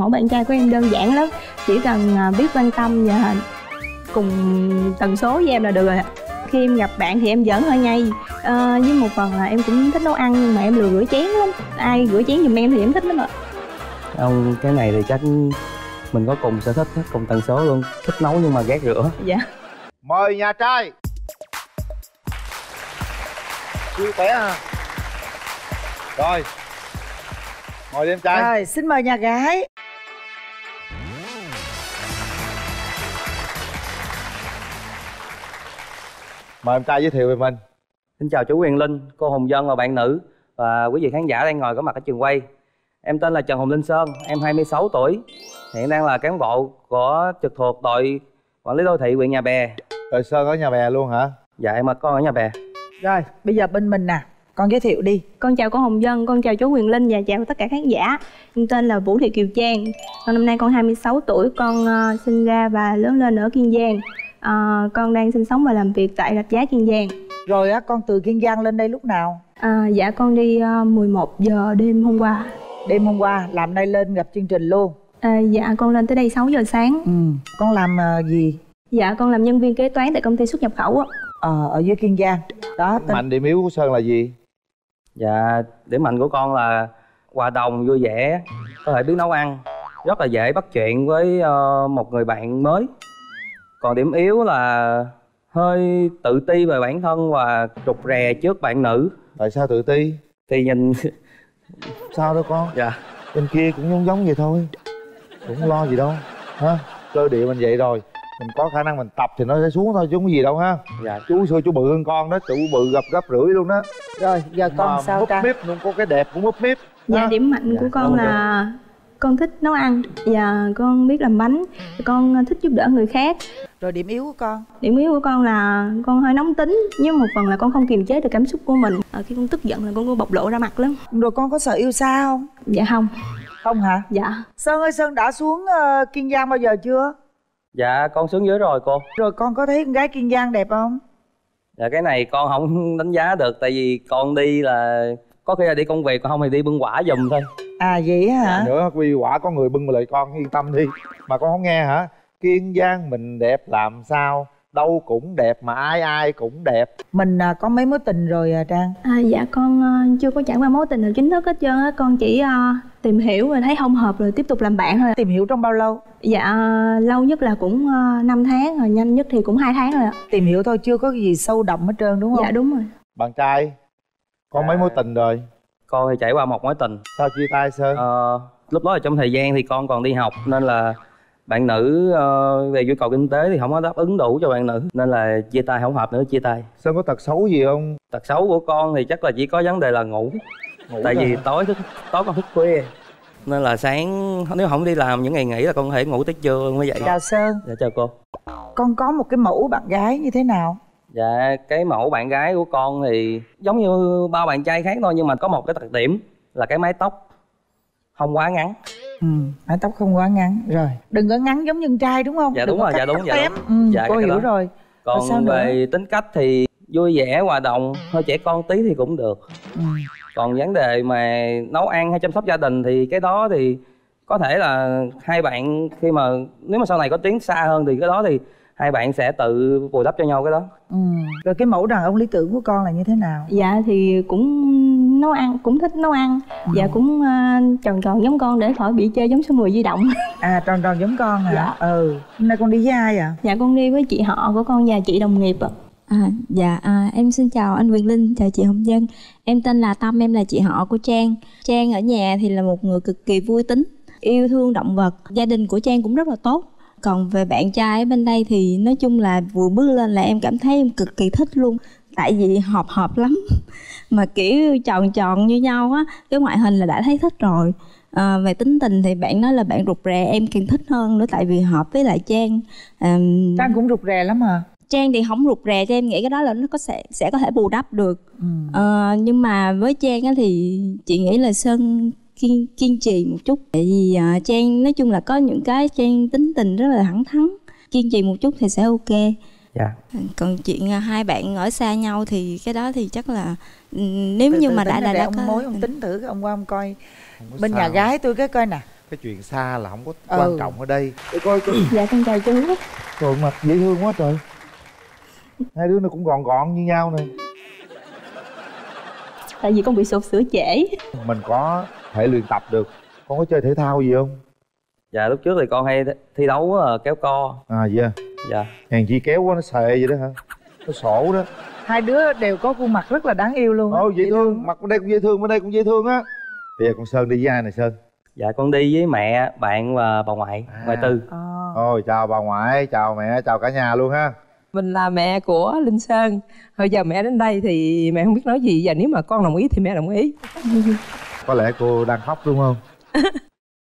mẫu bạn trai của em đơn giản lắm, chỉ cần biết quan tâm và cùng tần số với em là được rồi. Khi em gặp bạn thì em giỡn hơi ngay, với một phần là em cũng thích nấu ăn nhưng mà em lười rửa chén lắm, ai rửa chén giùm em thì em thích lắm ạ. Không, cái này thì chắc mình có cùng sở thích, cùng tần số luôn, thích nấu nhưng mà ghét rửa. Dạ. Mời nhà trai. Chưa té hả? Rồi, mời em trai. Rồi, xin mời nhà gái. Mời em trai giới thiệu về mình. Xin chào chú Quyền Linh, cô Hồng Dân và bạn nữ và quý vị khán giả đang ngồi có mặt ở trường quay. Em tên là Trần Hồng Linh Sơn, em 26 tuổi, hiện đang là cán bộ của trực thuộc đội quản lý đô thị huyện Nhà Bè. Rồi Sơn ở Nhà Bè luôn hả? Dạ em con ở Nhà Bè. Rồi bây giờ bên mình nè, con giới thiệu đi. Con chào cô Hồng Dân, con chào chú Quyền Linh và chào tất cả khán giả. Em tên là Vũ Thị Kiều Trang, con năm nay con 26 tuổi, con sinh ra và lớn lên ở Kiên Giang. Con đang sinh sống và làm việc tại Rạch Giá, Kiên Giang. Rồi á, con từ Kiên Giang lên đây lúc nào? Dạ con đi 11 giờ đêm hôm qua. Đêm hôm qua, làm nay lên gặp chương trình luôn? Dạ con lên tới đây 6 giờ sáng. Ừ. Con làm gì? Dạ con làm nhân viên kế toán tại công ty xuất nhập khẩu. Ở dưới Kiên Giang đó. Tên... Mạnh điểm yếu của Sơn là gì? Dạ điểm mạnh của con là hòa đồng, vui vẻ, có thể biết nấu ăn, rất là dễ bắt chuyện với một người bạn mới. Còn điểm yếu là hơi tự ti về bản thân và rụt rè trước bạn nữ. Tại sao tự ti? Thì nhìn... Sao đó con? Dạ. Bên kia cũng giống vậy thôi, cũng lo gì đâu ha. Cơ địa mình vậy rồi, mình có khả năng mình tập thì nó sẽ xuống thôi chứ không có gì đâu ha. Dạ. Chú xưa chú bự hơn con đó, chú bự gặp gấp rưỡi luôn đó. Rồi giờ con sao ta? Múp míp luôn, có cái đẹp cũng múp míp. Dạ điểm mạnh của con là con thích nấu ăn và con biết làm bánh, con thích giúp đỡ người khác. Rồi điểm yếu của con? Điểm yếu của con là con hơi nóng tính, nhưng một phần là con không kiềm chế được cảm xúc của mình. Khi con tức giận là con bộc lộ ra mặt lắm. Rồi con có sợ yêu xa không? Dạ không. Không hả? Dạ. Sơn ơi, Sơn đã xuống Kiên Giang bao giờ chưa? Dạ con xuống dưới rồi cô. Rồi con có thấy con gái Kiên Giang đẹp không? Dạ cái này con không đánh giá được, tại vì con đi là có khi là đi công việc, còn không thì đi bưng quả giùm thôi. À vậy hả? Dạ, nữa quy quả có người bưng lại, con yên tâm đi. Mà con không nghe hả? Kiên Giang mình đẹp làm sao, đâu cũng đẹp mà ai ai cũng đẹp. Mình có mấy mối tình rồi à Trang? Dạ con chưa có trải qua mối tình nào chính thức hết trơn á. Con chỉ tìm hiểu rồi thấy không hợp rồi tiếp tục làm bạn thôi. Tìm hiểu trong bao lâu? Dạ lâu nhất là cũng 5 tháng rồi, nhanh nhất thì cũng 2 tháng rồi ạ. Tìm hiểu thôi, chưa có gì sâu đậm hết trơn đúng không? Dạ đúng rồi. Bạn trai, có mấy mối tình rồi? Con thì trải qua một mối tình. Sao chia tay Sơn? Lúc đó là trong thời gian thì con còn đi học nên là bạn nữ về nhu cầu kinh tế thì không có đáp ứng đủ cho bạn nữ nên là chia tay, không hợp nữa chia tay. Sơn có tật xấu gì không? Tật xấu của con thì chắc là chỉ có vấn đề là ngủ tại vì tối con thức khuya nên là sáng nếu không đi làm những ngày nghỉ là con có thể ngủ tới trưa luôn mới dậy. Chào Sơn. Dạ chào cô. Con có một cái mẫu bạn gái như thế nào? Dạ cái mẫu bạn gái của con thì giống như bao bạn trai khác thôi, nhưng mà có một cái đặc điểm là cái mái tóc không quá ngắn. Ừ, mái tóc không quá ngắn. Rồi đừng có ngắn giống nhân trai đúng không? Dạ đúng rồi, dạ đúng, dạ đúng. Dạ cô hiểu rồi. Còn về tính cách thì vui vẻ, hòa đồng, hơi trẻ con tí thì cũng được. Còn vấn đề mà nấu ăn hay chăm sóc gia đình thì cái đó thì có thể là hai bạn khi mà nếu mà sau này có tiến xa hơn thì cái đó thì hai bạn sẽ tự bù đắp cho nhau cái đó. Rồi cái mẫu đàn ông lý tưởng của con là như thế nào? Dạ thì cũng nấu ăn, cũng thích nấu ăn. Dạ cũng tròn tròn giống con để khỏi bị chơi giống số 10 di động. À tròn tròn giống con hả? Dạ. Ừ. Hôm nay con đi với ai ạ? Dạ con đi với chị họ của con và chị đồng nghiệp ạ. Em xin chào anh Quyền Linh, chào chị Hồng Dân. Em tên là Tâm, em là chị họ của Trang. Trang ở nhà thì là một người cực kỳ vui tính, yêu thương động vật. Gia đình của Trang cũng rất là tốt. Còn về bạn trai ở bên đây thì nói chung là vừa bước lên là em cảm thấy em cực kỳ thích luôn. Tại vì hợp lắm. Mà kiểu tròn tròn như nhau á, cái ngoại hình là đã thấy thích rồi. Về tính tình thì bạn nói là bạn rụt rè, em càng thích hơn nữa. Tại vì hợp với lại Trang. Trang cũng rụt rè lắm hả? Trang thì không rụt rè cho em nghĩ cái đó là nó sẽ có thể bù đắp được. Nhưng mà với Trang á thì chị nghĩ là Sơn... kiên trì một chút. Tại vì Trang nói chung là có những cái Trang tính tình rất là thẳng thắn, kiên trì một chút thì sẽ ok. Còn chuyện hai bạn ở xa nhau thì cái đó thì chắc là nếu như mà đã có... Ông tính thử, ông qua ông coi bên nhà gái tôi cái coi nè. cái chuyện xa là không có quan trọng ở đây. Để coi cô. Dạ con chào chú. Trời mặt dễ thương quá trời. Hai đứa nó cũng gọn gọn như nhau nè. Tại vì con bị sụp sửa trễ. Mình có thể luyện tập được. Con có chơi thể thao gì không? Dạ lúc trước thì con hay thi đấu kéo co. À dạ. Dạ. Hèn chi kéo quá nó xệ vậy đó hả? Nó sổ đó. Hai đứa đều có khuôn mặt rất là đáng yêu luôn. Ồ dễ thương, mặt bên đây cũng dễ thương, bên đây cũng dễ thương á. Bây giờ con Sơn đi với ai nè Sơn? Dạ con đi với mẹ, bạn và bà ngoại, ngoại Tư. Ôi chào bà ngoại, chào mẹ, chào cả nhà luôn ha. Mình là mẹ của Linh Sơn. Hồi giờ mẹ đến đây thì mẹ không biết nói gì. Và nếu mà con đồng ý thì mẹ đồng ý. Có lẽ cô đang khóc đúng không?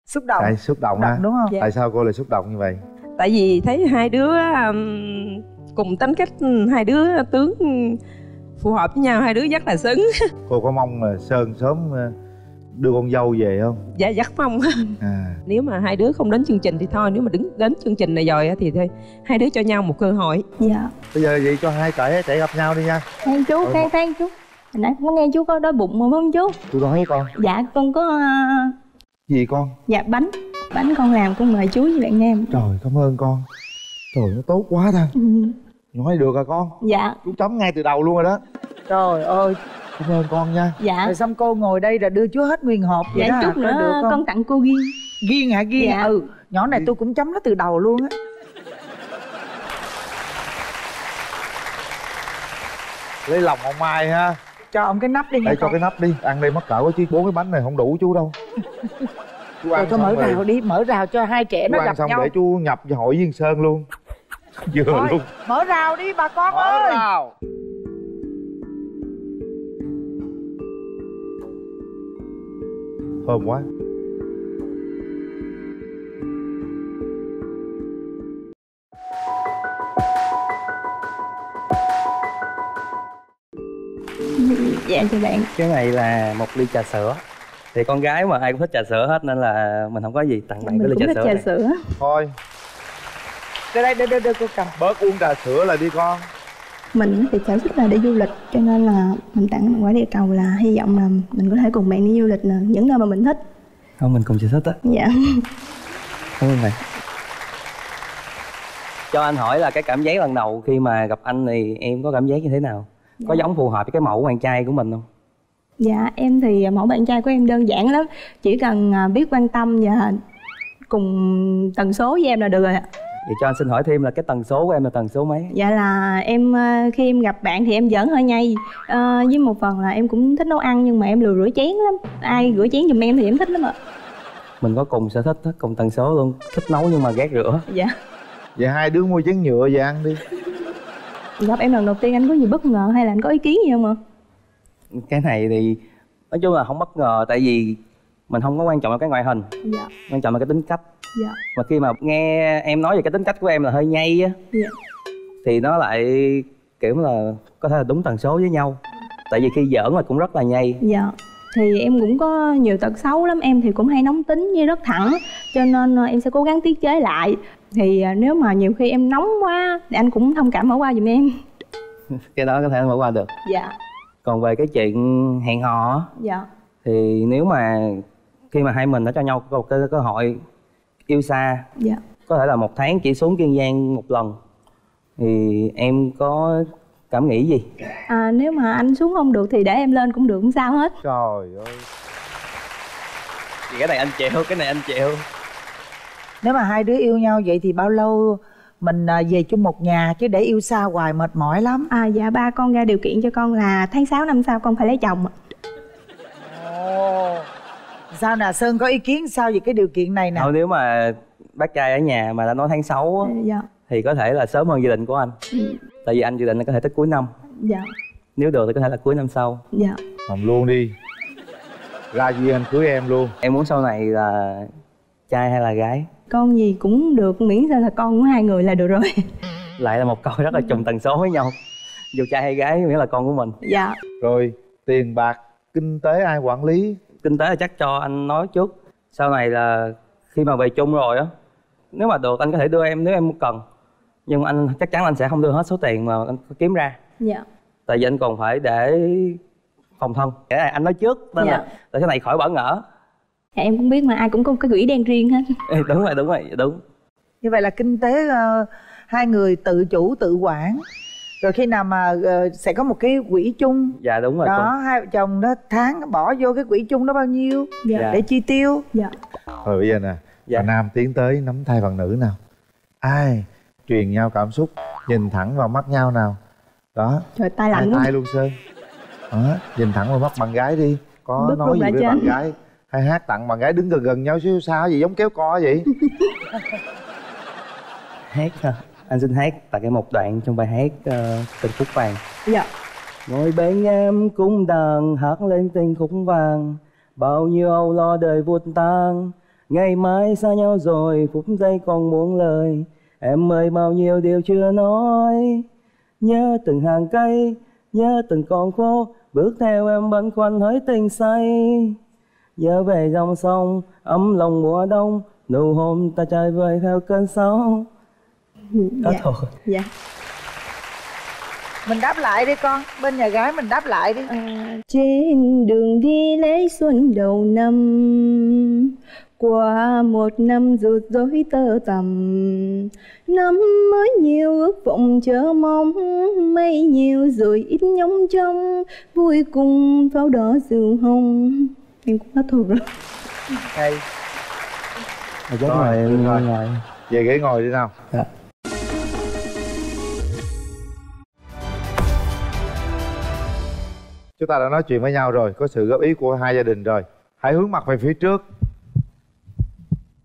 Xúc động. Đây, xúc động ha. Đúng không? Dạ. Tại sao cô lại xúc động như vậy? Tại vì thấy hai đứa cùng tính cách, hai đứa tướng phù hợp với nhau, hai đứa rất là xứng. Cô có mong là Sơn sớm đưa con dâu về không? Dạ rất mong. Nếu mà hai đứa không đến chương trình thì thôi. Nếu mà đến chương trình này rồi thì thôi, hai đứa cho nhau một cơ hội. Dạ. Bây giờ vậy cho hai trẻ gặp nhau đi nha. Phan chú, phan chú. Hồi nãy có nghe chú có đói bụng rồi không chú? Tôi đói con. Dạ con có... Gì con? Dạ bánh. Bánh con làm con mời chú với bạn em. Trời cảm ơn con. Trời nó tốt quá ta. Nói được rồi con. Dạ. Chú chấm ngay từ đầu luôn rồi đó. Trời ơi. Cảm ơn con nha. Dạ. Rồi xong cô ngồi đây là đưa chú hết nguyên hộp vậy đó. Chút nữa được con tặng cô ghiêng. Ghiêng hả? Ghiêng. Dạ. Ừ. Nhỏ này tôi cũng chấm nó từ đầu luôn á. Lấy lòng ông Mai ha. Cho ông cái nắp đi nha. Để cho cái nắp đi. Ăn đây mắc cỡ quá chứ 4 cái bánh này không đủ chú đâu. Chú ăn cho mở rào rồi. Đi mở rào cho hai trẻ nó gặp xong nhau. Để chú nhập vào hội viên Sơn luôn. Vừa thôi, luôn. Mở rào đi bà con ơi. Mở rào. Thơm quá. Dạ cho bạn. Cái này là một ly trà sữa. Thì con gái mà ai cũng thích trà sữa hết nên là mình không có gì tặng bạn cái ly trà sữa. Thôi. Đây đây đưa cô cầm. Bớt uống trà sữa là đi con. Mình thì sở thích là đi du lịch cho nên là mình tặng quả địa cầu là hy vọng là mình có thể cùng bạn đi du lịch những nơi mà mình thích. Không mình cùng sở thích á. Dạ. Cảm ơn bạn. Cho anh hỏi là cái cảm giác lần đầu khi mà gặp anh thì em có cảm giác như thế nào? Dạ. Có giống phù hợp với cái mẫu bạn trai của mình không? Dạ em thì mẫu bạn trai của em đơn giản lắm. Chỉ cần biết quan tâm và cùng tần số với em là được rồi ạ. Vậy cho anh xin hỏi thêm là cái tần số của em là tần số mấy? Dạ là em khi em gặp bạn thì em giỡn hơi nhây. Với một phần là em cũng thích nấu ăn nhưng mà em lười rửa chén lắm. Ai rửa chén giùm em thì em thích lắm ạ. Mình có cùng sở thích, cùng tần số luôn. Thích nấu nhưng mà ghét rửa. Dạ. Vậy hai đứa mua chén nhựa về ăn đi. Gặp em lần đầu tiên anh có gì bất ngờ hay là anh có ý kiến gì không ạ? Cái này thì nói chung là không bất ngờ tại vì mình không có quan trọng là cái ngoại hình. Dạ. Quan trọng là cái tính cách. Dạ. Mà khi mà nghe em nói về cái tính cách của em là hơi nhây á. Dạ. Thì nó lại kiểu là có thể là đúng tần số với nhau. Tại vì khi giỡn là cũng rất là nhây. Dạ. Thì em cũng có nhiều tật xấu lắm. Em thì cũng hay nóng tính với rất thẳng. Cho nên em sẽ cố gắng tiết chế lại. Thì nếu mà nhiều khi em nóng quá thì anh cũng thông cảm mở qua giùm em. Cái đó có thể mở qua được. Dạ. Còn về cái chuyện hẹn hò. Dạ. Thì nếu mà khi mà hai mình đã cho nhau một cái cơ hội yêu xa. Dạ. Có thể là 1 tháng chỉ xuống Kiên Giang 1 lần. Thì em có cảm nghĩ gì? Nếu mà anh xuống không được thì để em lên cũng được, không sao hết. Trời ơi. Thì cái này anh chịu, cái này anh chịu. Nếu mà hai đứa yêu nhau vậy thì bao lâu mình về chung một nhà, chứ để yêu xa hoài mệt mỏi lắm. Dạ ba con ra điều kiện cho con là tháng 6 năm sau con phải lấy chồng. Sao nè Sơn có ý kiến sao về cái điều kiện này nè? Thôi nếu mà bác trai ở nhà mà đã nói tháng 6 dạ. Thì có thể là sớm hơn dự định của anh. Tại vì anh dự định là có thể tới cuối năm. Dạ. Nếu được thì có thể là cuối năm sau. Dạ. Làm luôn đi. Ra gì anh cưới em luôn. Em muốn sau này là trai hay là gái? Con gì cũng được miễn sao là con của hai người là được rồi. Lại là một câu rất là trùng tần số với nhau. Dù trai hay gái miễn là con của mình. Dạ. Rồi tiền bạc, kinh tế ai quản lý? Kinh tế là chắc cho anh nói trước. Sau này là khi mà về chung rồi á, nếu mà được anh có thể đưa em nếu em cần. Nhưng anh chắc chắn là anh sẽ không đưa hết số tiền mà anh kiếm ra. Dạ. Tại vì anh còn phải để phòng thân. Anh nói trước nên là sau này khỏi bỡ ngỡ. Thì em cũng biết mà, ai cũng có cái quỹ đen riêng hết. Đúng rồi, đúng rồi, đúng. Như vậy là kinh tế hai người tự chủ, tự quản. Rồi khi nào mà sẽ có một cái quỹ chung. Dạ đúng rồi. Đó, con. Hai vợ chồng đó tháng bỏ vô cái quỹ chung đó bao nhiêu? Dạ. Để chi tiêu. Dạ. Rồi bây giờ nè, dạ. Nam tiến tới nắm tay bằng nữ nào. Ai truyền nhau cảm xúc, nhìn thẳng vào mắt nhau nào. Đó. Trời, tay lạnh luôn. Tay luôn Sơn. Đó, nhìn thẳng vào mắt bạn gái đi. Có bước nói gì với bạn gái. Hay hát tặng bạn gái, đứng gần gần nhau xíu sao gì giống kéo co vậy. Hát hả? Anh xin hát tại cái một đoạn trong bài hát Tình Khúc Vàng. Dạ. Ngồi bên em cũng đàn hát lên tình khúc vàng, bao nhiêu âu lo đời vụt tan. Ngày mai xa nhau rồi, phút giây còn muốn lời. Em ơi bao nhiêu điều chưa nói. Nhớ từng hàng cây, nhớ từng con phố, bước theo em băn khoăn hỡi tình say. Nhớ về dòng sông, ấm lòng mùa đông, nụ hôn ta chơi vơi theo cơn sóng. Đó dạ. Thôi. Dạ. Mình đáp lại đi con, bên nhà gái mình đáp lại đi. Trên đường đi lễ xuân đầu năm, qua một năm rụt rối tơ tầm. Năm mới nhiều ước vọng chờ mong, mây nhiều rồi ít nhóng trong, vui cùng pháo đỏ rượu hồng. Em cũng hết thuộc rồi. Hay. Rồi, ngồi rồi. Về ghế ngồi đi nào. Dạ. Chúng ta đã nói chuyện với nhau rồi, có sự góp ý của hai gia đình rồi. Hãy hướng mặt về phía trước,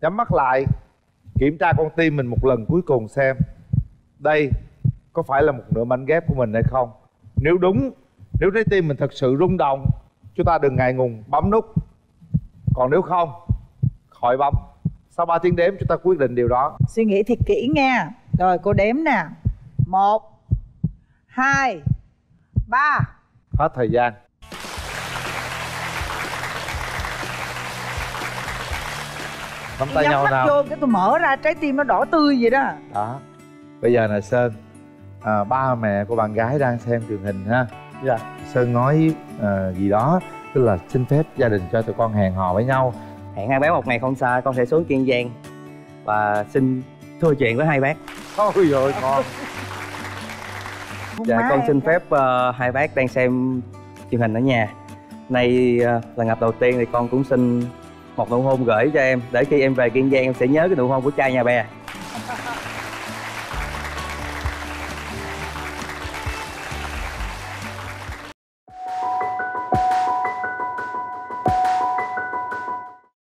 nhắm mắt lại, kiểm tra con tim mình một lần cuối cùng xem đây có phải là một nửa mảnh ghép của mình hay không. Nếu đúng, nếu trái tim mình thật sự rung động, chúng ta đừng ngại ngùng bấm nút. Còn nếu không, khỏi bấm. Sau 3 tiếng đếm chúng ta quyết định điều đó. Suy nghĩ thiệt kỹ nghe. Rồi cô đếm nè. 1 2 3. Hết thời gian. Nắm tay nhau nào. Vô cái tôi mở ra trái tim nó đỏ tươi vậy đó. Đó. Bây giờ là Sơn, ba mẹ của bạn gái đang xem truyền hình ha. Dạ. Sơn nói gì đó, tức là xin phép gia đình cho tụi con hẹn hò với nhau. Hẹn hai bác một ngày không xa, con sẽ xuống Kiên Giang và xin thưa chuyện với hai bác. Ôi giời con. Dạ con xin phép hai bác đang xem truyền hình ở nhà. Nay là ngập đầu tiên thì con cũng xin một nụ hôn gửi cho em, để khi em về Kiên Giang em sẽ nhớ cái nụ hôn của trai Nhà Bè.